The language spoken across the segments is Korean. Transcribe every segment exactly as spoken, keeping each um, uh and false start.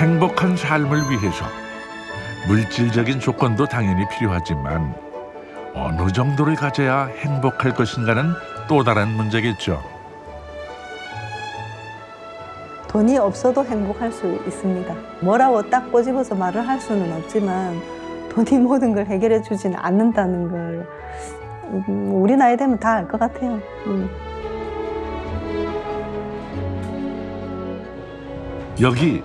행복한 삶을 위해서 물질적인 조건도 당연히 필요하지만 어느 정도를 가져야 행복할 것인가는 또 다른 문제겠죠. 돈이 없어도 행복할 수 있습니다. 뭐라고 딱 꼬집어서 말을 할 수는 없지만 돈이 모든 걸 해결해 주진 않는다는 걸 우리 나이 되면 다 알 것 같아요. 음. 여기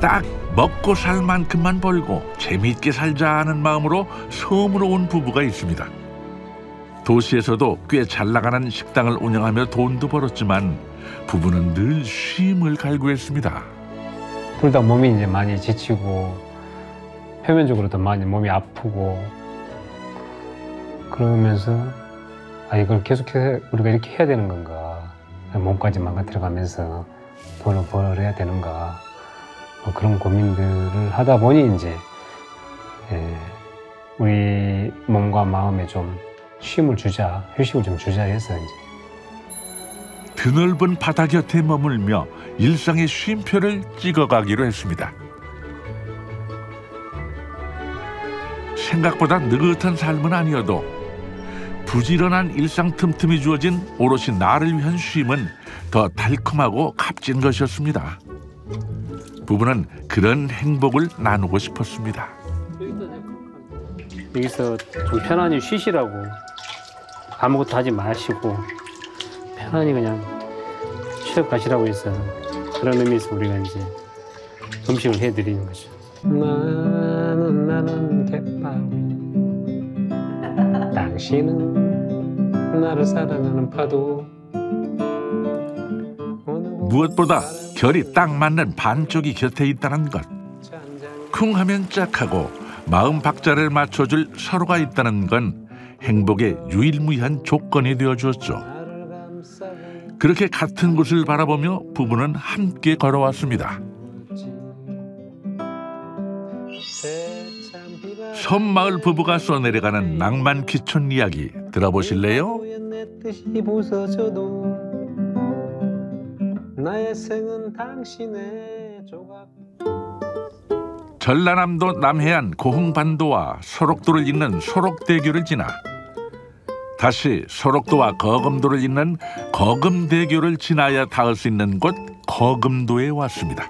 딱 먹고 살 만큼만 벌고 재미있게 살자는 마음으로 섬으로 온 부부가 있습니다. 도시에서도 꽤 잘 나가는 식당을 운영하며 돈도 벌었지만 부부는 늘 쉼을 갈구했습니다. 둘 다 몸이 이제 많이 지치고 표면적으로 더 많이 몸이 아프고 그러면서 아 이걸 계속해서 우리가 이렇게 해야 되는 건가? 몸까지 망가뜨려가면서 돈을 벌어야 되는가? 뭐 그런 고민들을 하다 보니 이제 예, 우리 몸과 마음에 좀 쉼을 주자, 휴식을 좀 주자 해서 이제 드넓은 바다 곁에 머물며 일상의 쉼표를 찍어가기로 했습니다. 생각보다 느긋한 삶은 아니어도 부지런한 일상 틈틈이 주어진 오롯이 나를 위한 쉼은 더 달콤하고 값진 것이었습니다. 부부는 그런 행복을 나누고 싶었습니다. 여기서 좀 편안히 쉬시라고 아무것도 하지 마시고 편안히 그냥 쉬러 가시라고 해서 그런 의미에서 우리가 이제 음식을 해드리는 거죠. 나는 나는 갯바위 당신은 나를 사랑하는 파도. 무엇보다 결이 딱 맞는 반쪽이 곁에 있다는 것. 쿵 하면 짝하고 마음 박자를 맞춰줄 서로가 있다는 건 행복의 유일무이한 조건이 되어주었죠. 그렇게 같은 곳을 바라보며 부부는 함께 걸어왔습니다. 섬마을 부부가 써내려가는 낭만 기촌 이야기 들어보실래요? 나의 생은 당신의 조각. 전라남도 남해안 고흥 반도와 소록도를 잇는 소록대교를 지나 다시 소록도와 거금도를 잇는 거금대교를 지나야 닿을 수 있는 곳 거금도에 왔습니다.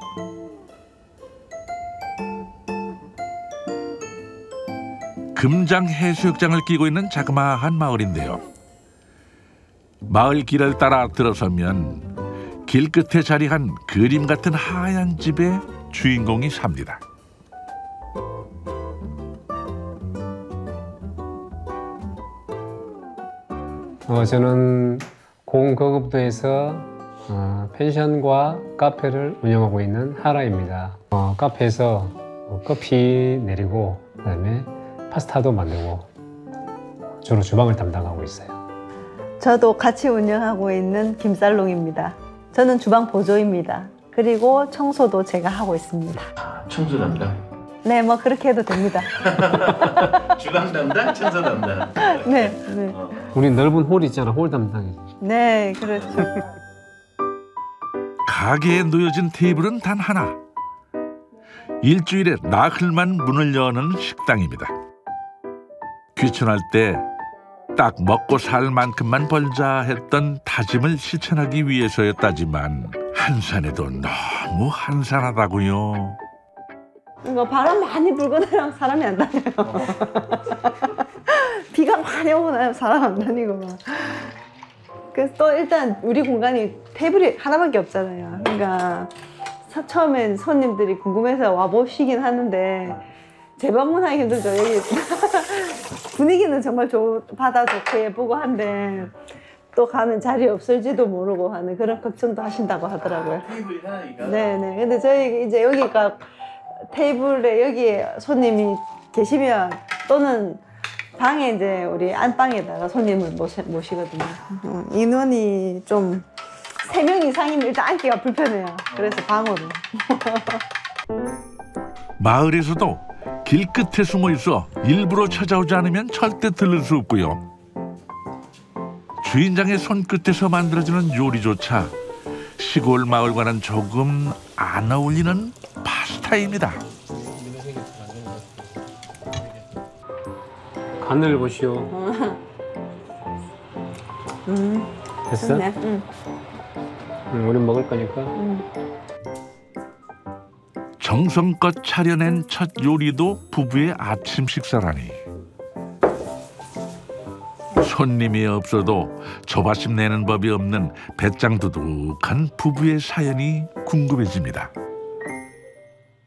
금장 해수욕장을 끼고 있는 자그마한 마을인데요. 마을 길을 따라 들어서면 길 끝에 자리한 그림 같은 하얀 집에 주인공이 삽니다. 어, 저는 고흥 거금도에서 어, 펜션과 카페를 운영하고 있는 하라입니다. 어, 카페에서 커피 내리고 그다음에 파스타도 만들고 주로 주방을 담당하고 있어요. 저도 같이 운영하고 있는 김살롱입니다. 저는 주방 보조입니다. 그리고 청소도 제가 하고 있습니다. 아, 청소 담당? 네, 뭐 그렇게 해도 됩니다. 주방 담당, 청소 담당. 네, 네. 어. 우리 넓은 홀 있잖아, 홀 담당이지. 네, 그렇죠. 가게에 놓여진 테이블은 단 하나. 일주일에 나흘만 문을 여는 식당입니다. 귀촌할 때 딱 먹고 살 만큼만 벌자 했던 다짐을 실천하기 위해서였다지만 한산해도 너무 한산하다고요. 뭐 바람 많이 불고 나면 사람이 안 다녀요. 비가 많이 오고 나면 사람 안 다니고 막. 그래서 또 일단 우리 공간이 테이블이 하나밖에 없잖아요. 그러니까 처음엔 손님들이 궁금해서 와보시긴 하는데 재방문하기 힘들죠. 여기 분위기는 정말 좋, 바다 좋고 예쁘고 한데 또 가면 자리 없을지도 모르고 하는 그런 걱정도 하신다고 하더라고요. 테이블 하나니까. 네네. 근데 저희 이제 여기가 테이블에 여기 손님이 계시면 또는 방에 이제 우리 안방에다가 손님을 모시, 모시거든요. 인원이 좀 세 명 이상이면 일단 앉기가 불편해요. 그래서 방으로. 마을에서도 길 끝에 숨어 있어 일부러 찾아오지 않으면 절대 들를 수 없고요. 주인장의 손끝에서 만들어지는 요리조차 시골 마을과는 조금 안 어울리는 파스타 차이입니다. 간을 보시오. 음. 됐어? 좋네. 응. 응, 우린 먹을 거니까. 응. 정성껏 차려낸 첫 요리도 부부의 아침 식사라니. 손님이 없어도 조바심 내는 법이 없는 배짱 두둑한 부부의 사연이 궁금해집니다.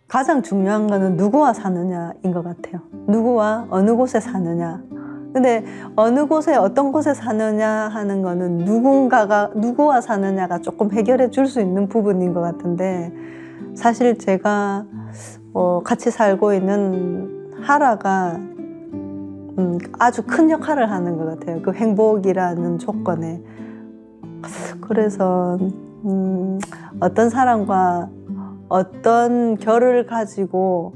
가장 중요한 거는 누구와 사느냐인 것 같아요. 누구와 어느 곳에 사느냐. 근데 어느 곳에 어떤 곳에 사느냐 하는 거는 누군가가 누구와 사느냐가 조금 해결해 줄 수 있는 부분인 것 같은데, 사실 제가 어, 같이 살고 있는 하라가 음, 아주 큰 역할을 하는 것 같아요. 그 행복이라는 조건에. 그래서 음, 어떤 사람과 어떤 결을 가지고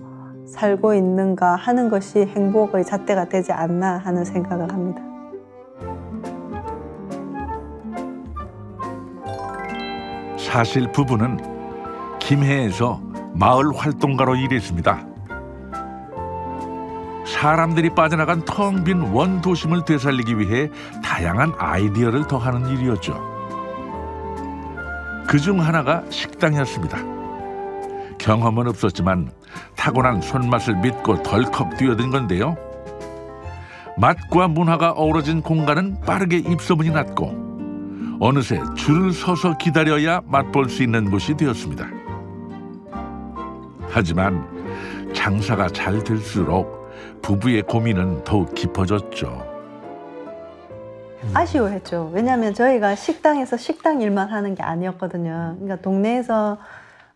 살고 있는가 하는 것이 행복의 잣대가 되지 않나 하는 생각을 합니다. 사실 부부는 김해에서 마을 활동가로 일했습니다. 사람들이 빠져나간 텅 빈 원도심을 되살리기 위해 다양한 아이디어를 더하는 일이었죠. 그중 하나가 식당이었습니다. 경험은 없었지만 타고난 손맛을 믿고 덜컥 뛰어든 건데요. 맛과 문화가 어우러진 공간은 빠르게 입소문이 났고 어느새 줄을 서서 기다려야 맛볼 수 있는 곳이 되었습니다. 하지만 장사가 잘 될수록 부부의 고민은 더욱 깊어졌죠. 아쉬워했죠. 왜냐하면 저희가 식당에서 식당 일만 하는 게 아니었거든요. 그러니까 동네에서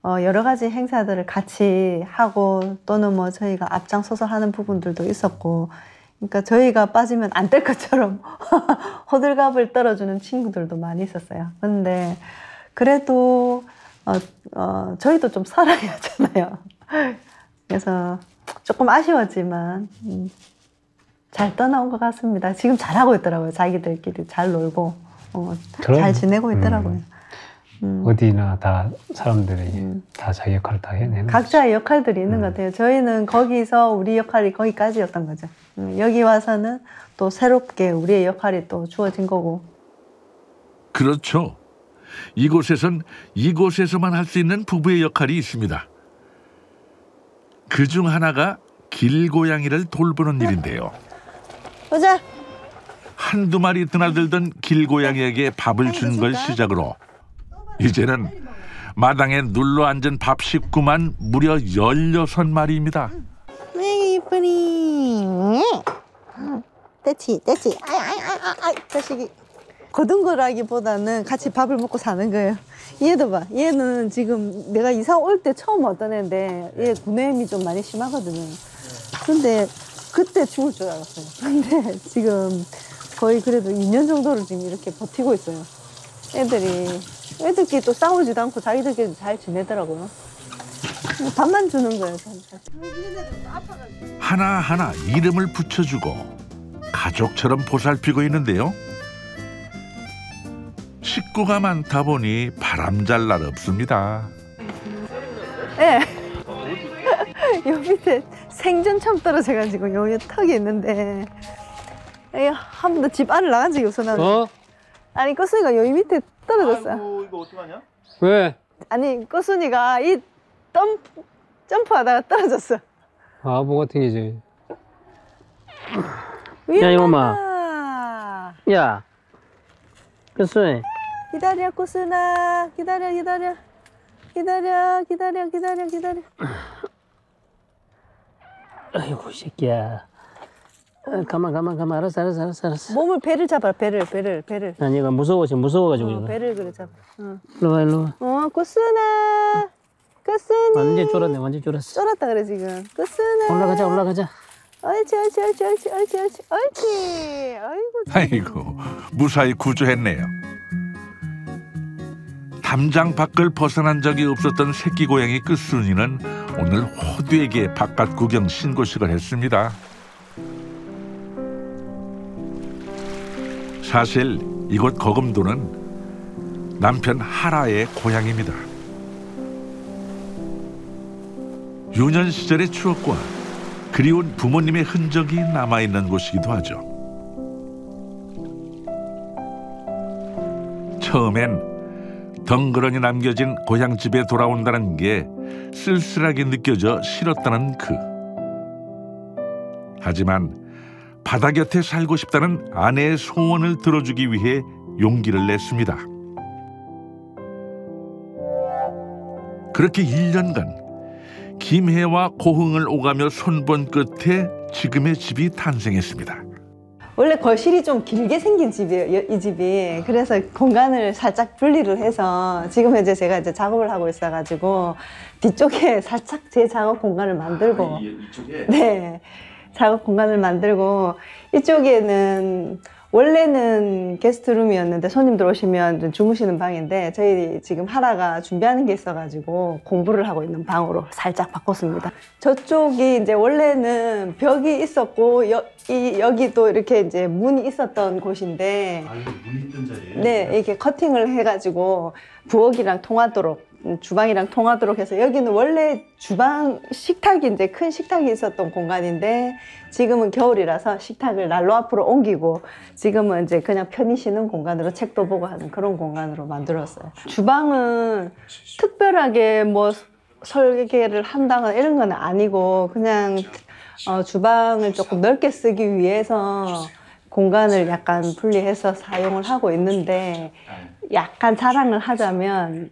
어, 여러 가지 행사들을 같이 하고 또는 뭐 저희가 앞장서서 하는 부분들도 있었고, 그러니까 저희가 빠지면 안 될 것처럼 호들갑을 떨어주는 친구들도 많이 있었어요. 근데 그래도 어, 어, 저희도 좀 살아야 하잖아요. 그래서 조금 아쉬웠지만 음, 잘 떠나온 것 같습니다. 지금 잘하고 있더라고요. 자기들끼리 잘 놀고 어, 잘 지내고 있더라고요. 음. 음. 어디나 다 사람들이 음. 다 자기 역할을 다 해내는 각자의 거죠. 역할들이 있는 음. 것 같아요. 저희는 거기서 우리 역할이 거기까지였던 거죠. 음, 여기 와서는 또 새롭게 우리의 역할이 또 주어진 거고. 그렇죠. 이곳에선 이곳에서만 할 수 있는 부부의 역할이 있습니다. 그중 하나가 길고양이를 돌보는 일인데요. 보자. 한두 마리 드나들던 길고양이에게 밥을 준 걸 시작으로 이제는 마당에 눌러앉은 밥 식구만 무려 열여섯 마리입니다. 아이 이쁘니. 됐지, 됐지. 아이, 아이, 아이, 아이, 자식이. 거둔 거라기보다는 같이 밥을 먹고 사는 거예요. 얘도 봐. 얘는 지금 내가 이사 올 때 처음 왔던 애인데 얘 구내염이 좀 많이 심하거든요. 근데 그때 죽을 줄 알았어요. 근데 지금 거의 그래도 이 년 정도를 지금 이렇게 버티고 있어요. 애들이. 애들끼리 또 싸우지도 않고 자기들끼리 잘 지내더라고요. 밥만 주는 거예요. 하나하나 이름을 붙여주고 가족처럼 보살피고 있는데요. 식구가 많다 보니 바람잘 날 없습니다. 예. 네. 요 밑에 생전 처음 떨어져가지고 요 턱이 있는데 한 번도 집 안을 나간 적이 없어. 나는. 어? 아니 꼬순이가 여기 밑에 떨어졌어. 아이고, 이거 어떡하냐? 왜? 아니 꼬순이가 이 점프, 점프하다가 떨어졌어. 아 뭐가 튕기지? 야 이놈아. 야 꼬순이. 기다려 꼬순아. 기다려 기다려. 기다려 기다려 기다려 기다려. 아이고 이 새끼야. 어, 가만 가만 가만 알았어 알았어 알았어 알았어. 몸을 배를 잡아. 배를 배를 배를. 아니 얘가 무서워 지금 무서워가지고. 어, 배를 그래 잡아. 어. 일로 와 일로 와. 어 꼬순아. 꼬순이. 완전 쫄았네 완전 쫄았어. 쫄았다 그래 지금. 꼬순아. 올라가자 올라가자. 옳지 옳지 옳지 옳지 옳지 옳지 옳지. 아이고. 아이고 무사히 구조했네요. 담장 밖을 벗어난 적이 없었던 새끼 고양이 끝순이는 오늘 호두에게 바깥 구경 신고식을 했습니다. 사실 이곳 거금도는 남편 하라의 고향입니다. 유년 시절의 추억과 그리운 부모님의 흔적이 남아있는 곳이기도 하죠. 처음엔 덩그러니 남겨진 고향집에 돌아온다는 게 쓸쓸하게 느껴져 싫었다는 그. 하지만 바다 곁에 살고 싶다는 아내의 소원을 들어주기 위해 용기를 냈습니다. 그렇게 일 년간 김해와 고흥을 오가며 손본 끝에 지금의 집이 탄생했습니다. 원래 거실이 좀 길게 생긴 집이에요, 이 집이. 그래서 공간을 살짝 분리를 해서 지금 이제 제가 이제 작업을 하고 있어가지고 뒤쪽에 살짝 제 작업 공간을 만들고. 아, 이, 이쪽에? 네, 작업 공간을 만들고 이쪽에는 원래는 게스트룸이었는데 손님들 오시면 주무시는 방인데 저희 지금 하라가 준비하는 게 있어가지고 공부를 하고 있는 방으로 살짝 바꿨습니다. 저쪽이 이제 원래는 벽이 있었고 여, 이, 여기도 이렇게 이제 문이 있었던 곳인데. 아, 이거 문이 있던 자리예요? 네, 이렇게 커팅을 해가지고 부엌이랑 통하도록, 주방이랑 통하도록 해서 여기는 원래 주방 식탁이 이제 큰 식탁이 있었던 공간인데 지금은 겨울이라서 식탁을 난로 앞으로 옮기고 지금은 이제 그냥 편히 쉬는 공간으로 책도 보고 하는 그런 공간으로 만들었어요. 주방은 특별하게 뭐 설계를 한다거나 이런 건 아니고 그냥 어 주방을 조금 넓게 쓰기 위해서 공간을 약간 분리해서 사용을 하고 있는데 약간 자랑을 하자면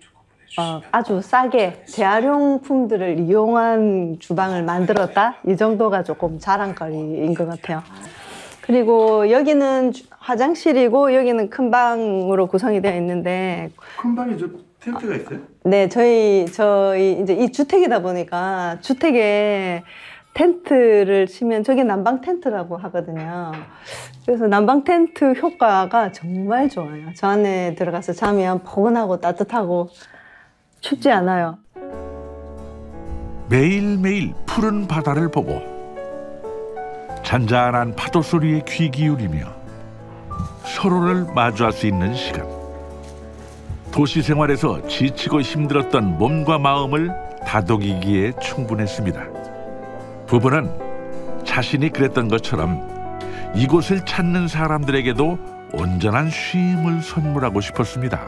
어, 아주 싸게 재활용품들을 이용한 주방을 만들었다? 이 정도가 조금 자랑거리인 것 같아요. 그리고 여기는 화장실이고 여기는 큰 방으로 구성이 되어 있는데. 큰 방에 저 텐트가 있어요? 네, 저희 저희 이제 이 주택이다 보니까 주택에 텐트를 치면 저게 난방 텐트라고 하거든요. 그래서 난방 텐트 효과가 정말 좋아요. 저 안에 들어가서 자면 포근하고 따뜻하고 춥지 않아요. 매일매일 푸른 바다를 보고 잔잔한 파도 소리에 귀 기울이며 서로를 마주할 수 있는 시간. 도시 생활에서 지치고 힘들었던 몸과 마음을 다독이기에 충분했습니다. 부부는 자신이 그랬던 것처럼 이곳을 찾는 사람들에게도 온전한 쉼을 선물하고 싶었습니다.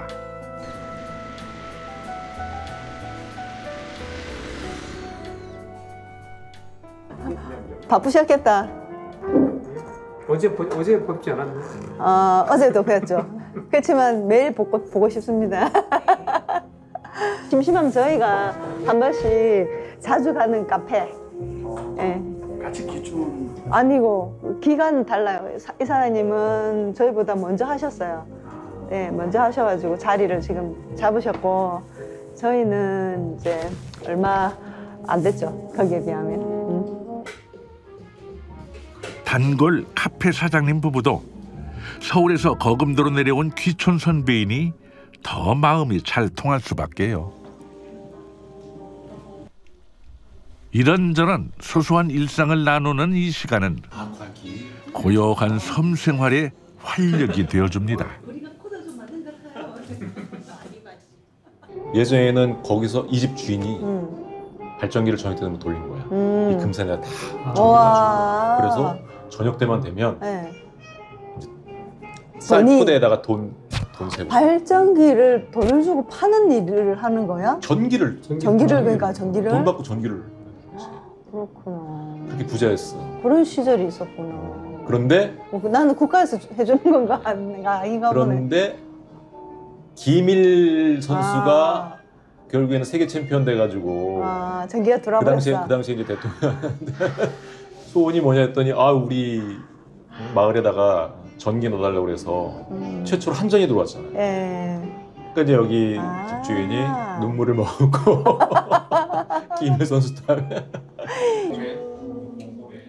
바쁘셨겠다. 어제, 어제 뵙지 않았나요? 어, 어제도 뵀죠. 그렇지만 매일 보고, 보고 싶습니다. 심심하면 저희가 한 번씩 자주 가는 카페. 어, 네. 같이 기준? 아니고 기간은 달라요. 이 사장님은 저희보다 먼저 하셨어요. 네, 먼저 하셔가지고 자리를 지금 잡으셨고 저희는 이제 얼마 안 됐죠, 거기에 비하면. 응. 한골 카페 사장님 부부도 서울에서 거금도로 내려온 귀촌 선배이니 더 마음이 잘 통할 수밖에요. 이런저런 소소한 일상을 나누는 이 시간은 고요한 섬 생활에 활력이 되어줍니다. 예전에는 거기서 이 집 주인이 음. 발전기를 저녁 때는 돌린 거야. 음. 이 금산에다 다 정리해가지고. 그래서 저녁 때만 되면 네. 쌀포대에다가 돈, 돈 세고. 발전기를 돈을 주고 파는 일을 하는 거야? 전기를. 전기, 전기를 그러니까 전기를. 돈 받고 전기를. 아, 그렇구나. 그렇게 부자였어. 그런 시절이 있었구나. 그런데 나는 국가에서 해주는 건가 아닌가 그런데 김일 선수가 아. 결국에는 세계 챔피언 돼가지고. 아, 전기가 돌아버렸어. 그 당시에 그 당시에 이제 대통령이었는데. 소원이 뭐냐 했더니 아 우리 마을에다가 전기 넣어달라고 그래서 음. 최초로 한전이 들어왔잖아요. 예. 그러니까 이제 여기 아 집주인이 눈물을 머금고 김일 선수 때문에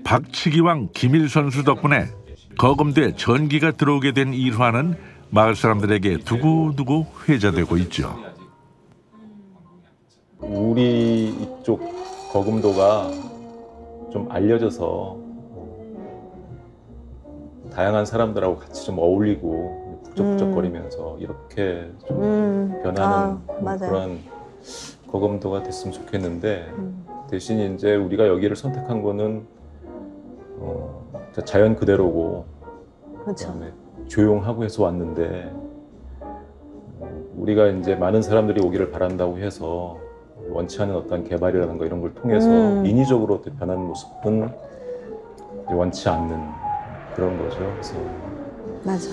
박치기왕 김일 선수 덕분에 거금도에 전기가 들어오게 된 일화는 마을 사람들에게 두고두고 회자되고 있죠. 우리 이쪽 거금도가 좀 알려져서 다양한 사람들하고 같이 좀 어울리고 북적북적거리면서 음. 이렇게 좀 음. 변하는 아, 그런 거금도가 됐으면 좋겠는데 음. 대신 이제 우리가 여기를 선택한 거는 어, 자연 그대로고, 그렇죠. 조용하고 해서 왔는데 우리가 이제 많은 사람들이 오기를 바란다고 해서 원치 않은 어떤 개발이라든가 이런 걸 통해서 음. 인위적으로 변하는 모습은 원치 않는 그런 거죠. 그래서 맞아.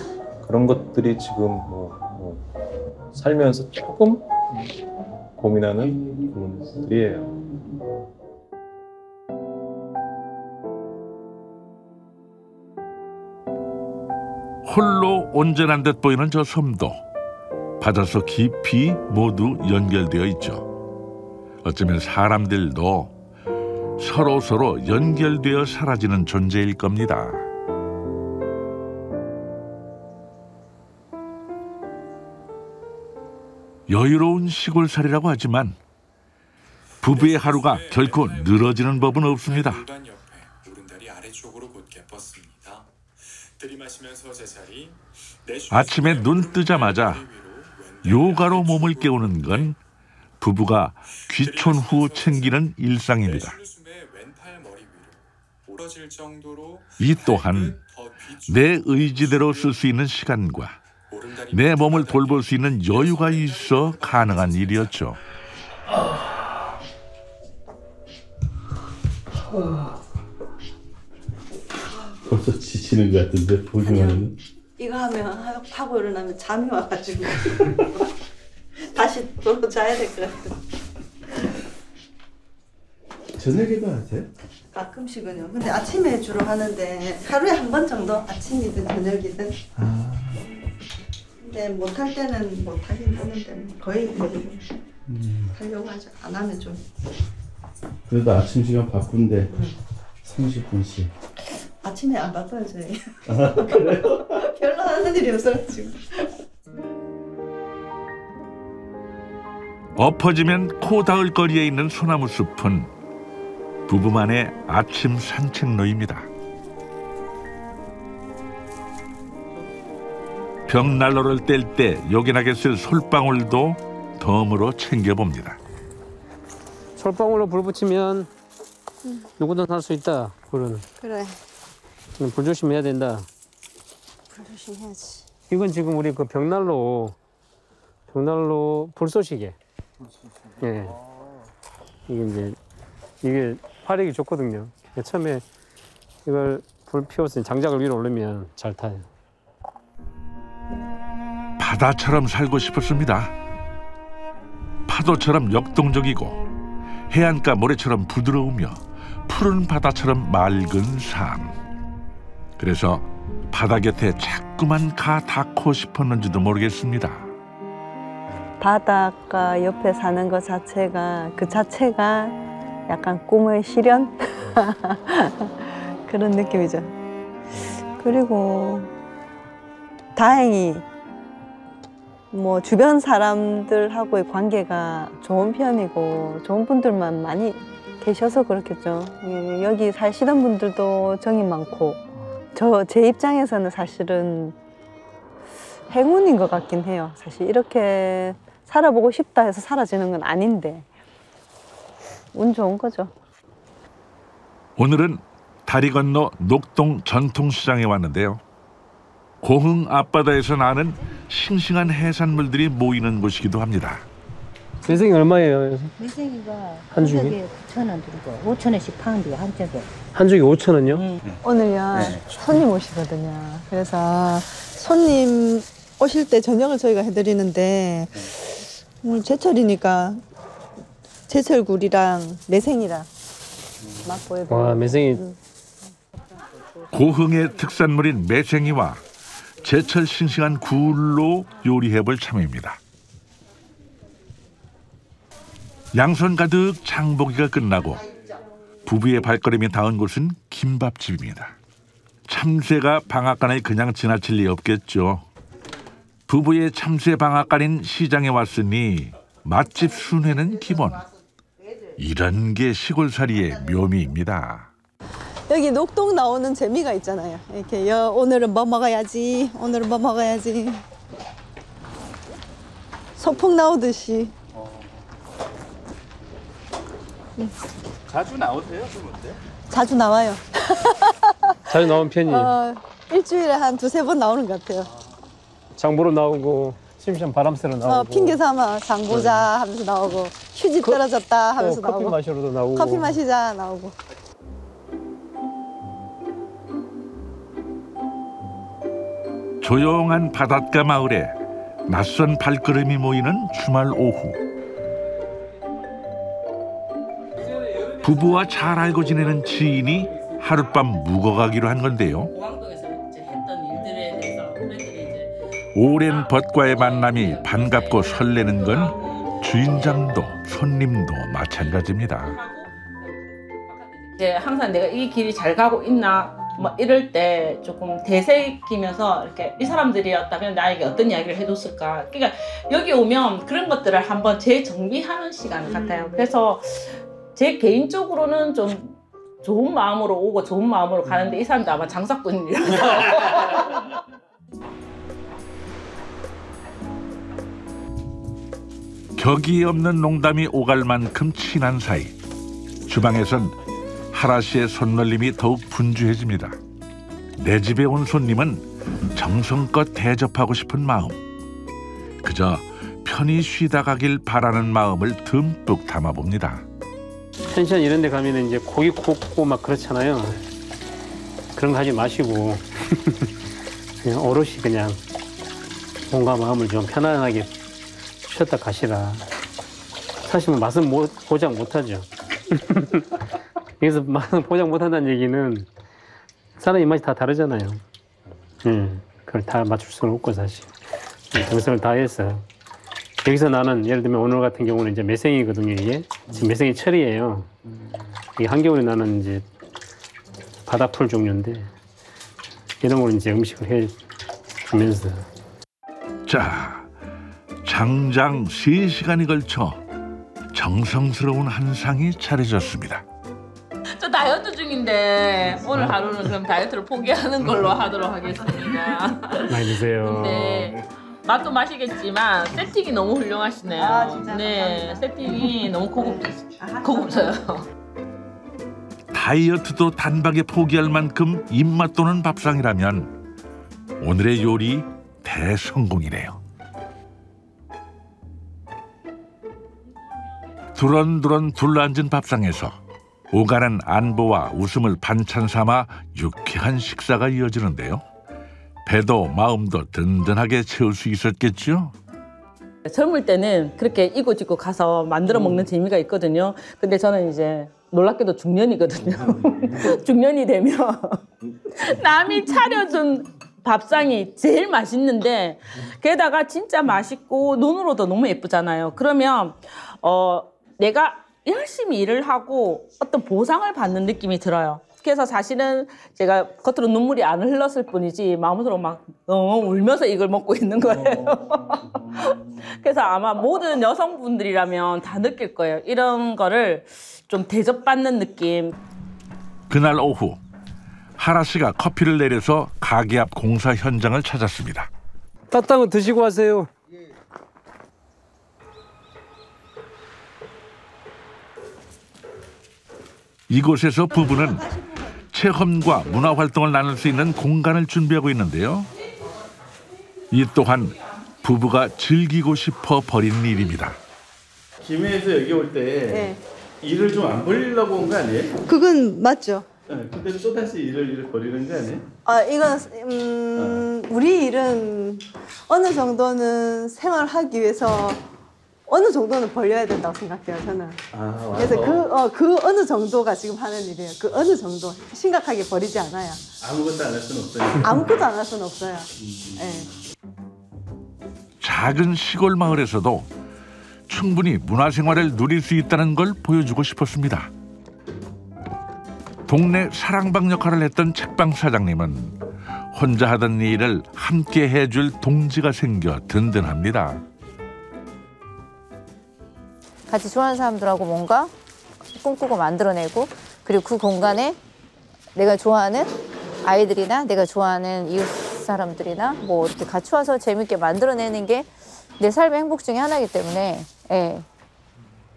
그런 것들이 지금 뭐, 뭐 살면서 조금 고민하는 부분들이에요. 홀로 온전한 듯 보이는 저 섬도 바다서 깊이 모두 연결되어 있죠. 어쩌면 사람들도 서로 서로 연결되어 사라지는 존재일 겁니다. 여유로운 시골살이라고 하지만 부부의 하루가 결코 늘어지는 법은 없습니다. 아침에 눈 뜨자마자 요가로 몸을 깨우는 건 부부가 귀촌 후 챙기는 일상입니다. 이 또한 내 의지대로 쓸 수 있는 시간과 내 몸을 돌볼 수 있는 여유가 있어 가능한 일이었죠. 벌써 지치는 것 같은데 보기만 이거 하면 하고 일어나면 잠이 와가지고 다시 또 자야 될 것 같아요. 저녁에도 하세요? 가끔씩은요. 근데 아침에 주로 하는데 하루에 한 번 정도 아침이든 저녁이든. 아. 근데 못할 때는 못하긴 하는데 거의 거의 음. 하려고 하죠. 안 하면 좀. 그래도 아침 시간 바쁜데 음. 삼십 분씩. 아침에 안 바빠요 저희. 아, 그래요? 별로 하는 일이 없어요 지금. 엎어지면 코 닿을 거리에 있는 소나무 숲은 부부만의 아침 산책로입니다. 벽난로를 뗄 때 요긴하게 쓸 솔방울도 덤으로 챙겨봅니다. 솔방울로 불 붙이면 응. 누구든 할 수 있다. 불은. 그래. 불 조심해야 된다. 불 조심해야지. 이건 지금 우리 그 벽난로, 벽난로 불쏘시개. 예. 네. 이게 이제 이게 화력이 좋거든요. 처음에 이걸 불 피웠으니 장작을 위로 올리면 잘 타요. 바다처럼 살고 싶었습니다. 파도처럼 역동적이고 해안가 모래처럼 부드러우며 푸른 바다처럼 맑은 삶. 그래서 바다 곁에 자꾸만 가 닿고 싶었는지도 모르겠습니다. 바닷가 옆에 사는 것 자체가 그 자체가 약간 꿈의 실현? 그런 느낌이죠. 그리고 다행히 뭐 주변 사람들하고의 관계가 좋은 편이고 좋은 분들만 많이 계셔서 그렇겠죠. 여기 사시던 분들도 정이 많고 저 제 입장에서는 사실은 행운인 것 같긴 해요. 사실 이렇게 살아보고 싶다 해서 사라지는 건 아닌데 운 좋은 거죠. 오늘은 다리 건너 녹동 전통시장에 왔는데요. 고흥 앞바다에서 나는 싱싱한 해산물들이 모이는 곳이기도 합니다. 매생이 얼마예요? 매생이가 한 쪽에 구천 원 들고 오천 원씩 파는데 한 쪽에. 한 쪽에 오천 원요? 네. 오늘요 네. 손님 오시거든요. 그래서 손님 오실 때 저녁을 저희가 해드리는데 오늘 제철이니까 제철 굴이랑 매생이랑 맛보여드려요. 와, 매생이. 응. 고흥의 특산물인 매생이와 제철 싱싱한 굴로 요리해볼 참입니다. 양손 가득 장보기가 끝나고 부부의 발걸음이 닿은 곳은 김밥집입니다. 참새가 방앗간을 그냥 지나칠 리 없겠죠. 부부의 참새 방앗간인 시장에 왔으니 맛집 순회는 기본. 이런 게 시골살이의 묘미입니다. 여기 녹동 나오는 재미가 있잖아요. 이렇게 여, 오늘은 뭐 먹어야지, 오늘은 뭐 먹어야지. 소풍 나오듯이. 응. 자주 나오세요? 그럼 어때요? 자주 나와요. 자주 나온 편이에요. 어, 일주일에 한 두세 번 나오는 것 같아요. 장보러 나오고 심심한 바람 쐬러 나오고 어, 핑계 삼아 장보자 네. 하면서 나오고 휴지 거, 떨어졌다 하면서 어, 커피 나오고 커피 마시러도 나오고 커피 마시자 나오고 조용한 바닷가 마을에 낯선 발걸음이 모이는 주말 오후. 부부와 잘 알고 지내는 지인이 하룻밤 묵어가기로 한 건데요. 오랜 벗과의 만남이 반갑고 설레는 건 주인장도 손님도 마찬가지입니다. 이제 항상 내가 이 길이 잘 가고 있나 뭐 이럴 때 조금 되새기면서 이렇게 이 사람들이었다면 나에게 어떤 이야기를 해줬을까. 그러니까 여기 오면 그런 것들을 한번 재정비하는 시간 같아요. 그래서 제 개인적으로는 좀 좋은 마음으로 오고 좋은 마음으로 가는데 이 사람도 아마 장사꾼이라서. 격이 없는 농담이 오갈 만큼 친한 사이. 주방에선 하라 씨의 손놀림이 더욱 분주해집니다. 내 집에 온 손님은 정성껏 대접하고 싶은 마음. 그저 편히 쉬다 가길 바라는 마음을 듬뿍 담아봅니다. 펜션 이런 데 가면 이제 고기 굽고 막 그렇잖아요. 그런 거 하지 마시고 그냥 오롯이 그냥 몸과 마음을 좀 편안하게 쉬었다 가시라. 사실 맛은 못, 보장 못하죠. 여기서 맛은 보장 못한다는 얘기는 사람 입맛이 다 다르잖아요. 음, 그걸 다 맞출 수는 없고 사실 정성을 다해서 여기서 나는 예를 들면 오늘 같은 경우는 이제 매생이거든요. 이게 지금 매생이 철이에요. 이게 한겨울에 나는 이제 바다풀 종류인데 이런 걸 이제 음식을 해 주면서. 자, 장장 세 시간이 걸쳐 정성스러운 한 상이 차려졌습니다. 저 다이어트 중인데 오늘 하루는 그럼 다이어트를 포기하는 걸로 하도록 하겠습니다. 많이 드세요. 네. 맛도 마시겠지만 세팅이 너무 훌륭하시네요. 아, 진짜 네, 세팅이 너무 고급, 고급져요. 다이어트도 단박에 포기할 만큼 입맛 도는 밥상이라면 오늘의 요리 대성공이네요. 두런두런 둘러앉은 밥상에서 오가는 안보와 웃음을 반찬 삼아 유쾌한 식사가 이어지는데요. 배도 마음도 든든하게 채울 수 있었겠죠? 젊을 때는 그렇게 이고지고 가서 만들어 먹는 음. 재미가 있거든요. 근데 저는 이제 놀랍게도 중년이거든요. 중년이 되면 남이 차려준 밥상이 제일 맛있는데 게다가 진짜 맛있고 눈으로도 너무 예쁘잖아요. 그러면 어, 내가 열심히 일을 하고 어떤 보상을 받는 느낌이 들어요. 그래서 사실은 제가 겉으로 눈물이 안 흘렀을 뿐이지 마음으로 막 어, 울면서 이걸 먹고 있는 거예요. 그래서 아마 모든 여성분들이라면 다 느낄 거예요. 이런 거를 좀 대접받는 느낌. 그날 오후 하라 씨가 커피를 내려서 가게 앞 공사 현장을 찾았습니다. 따뜻한 드시고 하세요. 이곳에서 부부는 체험과 문화활동을 나눌 수 있는 공간을 준비하고 있는데요. 이 또한 부부가 즐기고 싶어 벌인 일입니다. 김해에서 여기 올 때 네. 일을 좀 안 벌리려고 온 거 아니에요? 그건 맞죠. 네, 근데 또 다시 일을, 일을 벌이는 거 아니에요? 아, 이건 음, 아. 우리 일은 어느 정도는 생활하기 위해서 어느 정도는 벌려야 된다고 생각해요, 저는. 아, 그래서 그, 어, 그 어느 정도가 지금 하는 일이에요. 그 어느 정도. 심각하게 버리지 않아요. 아무것도 안 할 수는 없어요. 아무것도 안 할 수는 없어요. 음. 네. 작은 시골 마을에서도 충분히 문화생활을 누릴 수 있다는 걸 보여주고 싶었습니다. 동네 사랑방 역할을 했던 책방 사장님은 혼자 하던 일을 함께 해줄 동지가 생겨 든든합니다. 같이 좋아하는 사람들하고 뭔가 꿈꾸고 만들어내고 그리고 그 공간에 내가 좋아하는 아이들이나 내가 좋아하는 이웃 사람들이나 뭐 이렇게 같이 와서 재밌게 만들어내는 게 내 삶의 행복 중에 하나이기 때문에 예.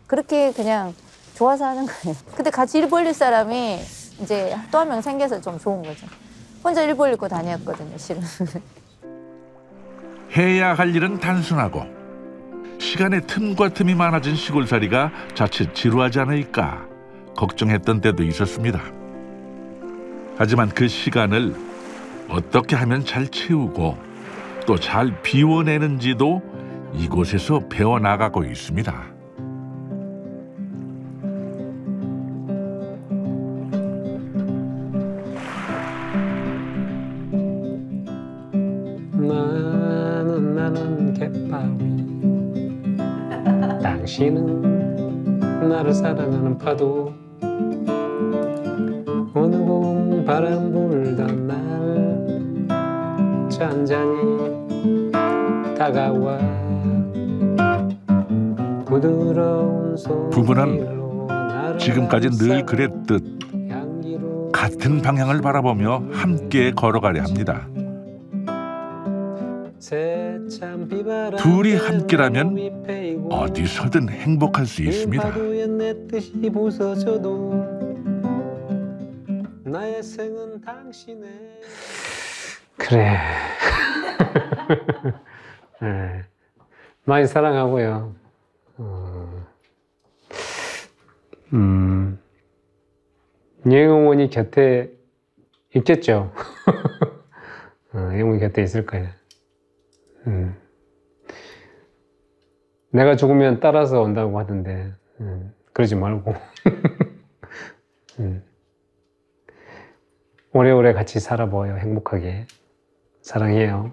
그렇게 그냥 좋아서 하는 거예요. 근데 같이 일 벌릴 사람이 이제 또 한 명 생겨서 좀 좋은 거죠. 혼자 일 벌리고 다녔거든요, 실은. 해야 할 일은 단순하고 시간에 틈과 틈이 많아진 시골살이가 자칫 지루하지 않을까 걱정했던 때도 있었습니다. 하지만 그 시간을 어떻게 하면 잘 채우고 또 잘 비워내는지도 이곳에서 배워나가고 있습니다. 나는 나는 갯바위 당신은 나를 사랑하는 파도 어느 봄 바람 불던 날 잔잔히 다가와 부드러운 손길로 부부는 지금까지 늘 그랬듯 같은 방향을 바라보며 함께 걸어가려 합니다. 둘이 함께라면 어디서든 행복할 수 있습니다. 그래. 네. 많이 사랑하고요. 어. 음. 영원히 곁에 있겠죠. 어, 영원히 곁에 있을 거예요. 음. 내가 죽으면 따라서 온다고 하던데 음. 그러지 말고 음. 오래오래 같이 살아보아요. 행복하게. 사랑해요.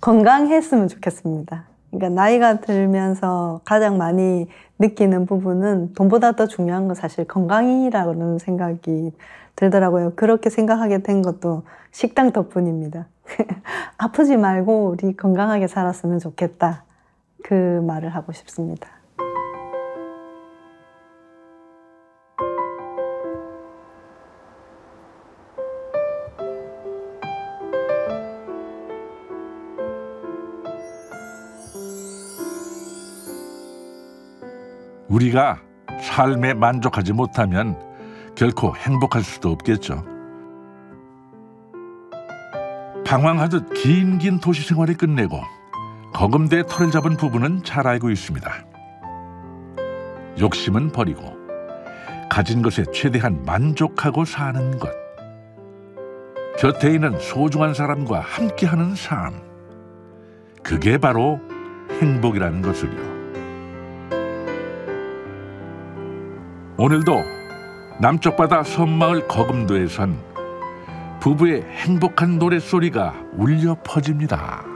건강했으면 좋겠습니다. 그러니까 나이가 들면서 가장 많이 느끼는 부분은 돈보다 더 중요한 건 사실 건강이라는 생각이 들더라고요. 그렇게 생각하게 된 것도 식당 덕분입니다. 아프지 말고 우리 건강하게 살았으면 좋겠다. 그 말을 하고 싶습니다. 우리가 삶에 만족하지 못하면 결코 행복할 수도 없겠죠. 방황하듯 긴긴 도시 생활을 끝내고 거금대에 털을 잡은 부부는 잘 알고 있습니다. 욕심은 버리고 가진 것에 최대한 만족하고 사는 것. 곁에 있는 소중한 사람과 함께하는 삶. 그게 바로 행복이라는 것을요. 오늘도 남쪽 바다 섬마을 거금도에선 부부의 행복한 노랫소리가 울려 퍼집니다.